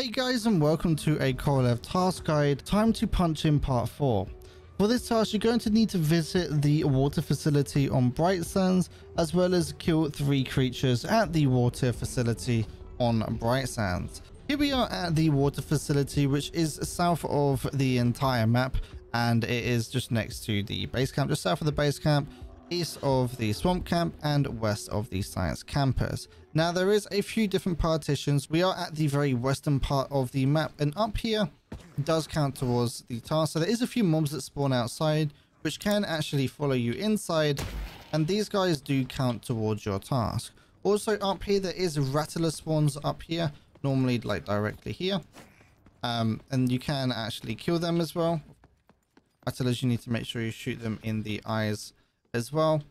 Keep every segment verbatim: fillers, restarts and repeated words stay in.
Hey guys, and welcome to a Korolev task guide, time to punch in part four. For this task you're going to need to visit the water facility on Bright Sands, as well as kill three creatures at the water facility on Bright Sands. Here we are at the water facility, which is south of the entire map, and it is just next to the base camp, just south of the base camp, east of the swamp camp, and west of the science campus. Now there is a few different partitions. We are at the very western part of the map, and up here does count towards the task. So there is a few mobs that spawn outside which can actually follow you inside, and these guys do count towards your task. Also up here there is rattler spawns up here, normally like directly here, um, and you can actually kill them as well. Rattlers, you need to make sure you shoot them in the eyes as well,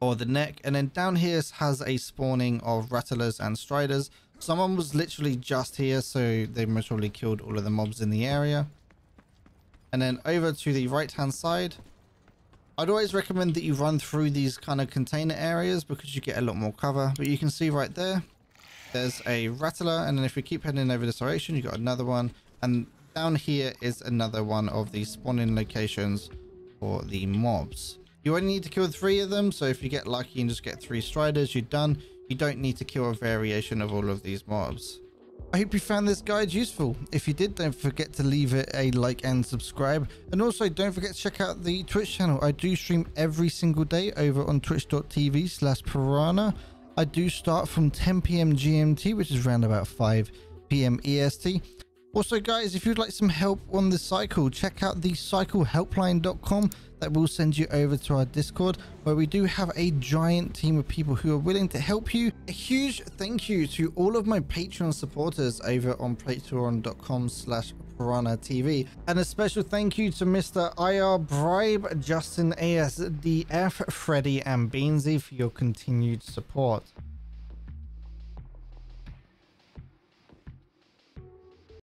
or the neck. And then down here has a spawning of rattlers and striders. Someone was literally just here, so they most probably killed all of the mobs in the area. And then over to the right hand side, I'd always recommend that you run through these kind of container areas because you get a lot more cover. But you can see right there there's a rattler, and then if we keep heading over this direction you got another one, and down here is another one of the spawning locations for the mobs. You only need to kill three of them, so if you get lucky and just get three striders, you're done. You don't need to kill a variation of all of these mobs. I hope you found this guide useful. If you did, don't forget to leave it a like and subscribe. And also, don't forget to check out the Twitch channel. I do stream every single day over on twitch.tv slash Piranha. I do start from ten p m G M T, which is around about five p m E S T. Also guys, if you'd like some help on the cycle, check out the cycle helpline dot com. That will send you over to our Discord, where we do have a giant team of people who are willing to help you. A huge thank you to all of my Patreon supporters over on patreon.com slash Piranha T V. And a special thank you to Mister I R Bribe, Justin A S D F, Freddy and Beansy for your continued support.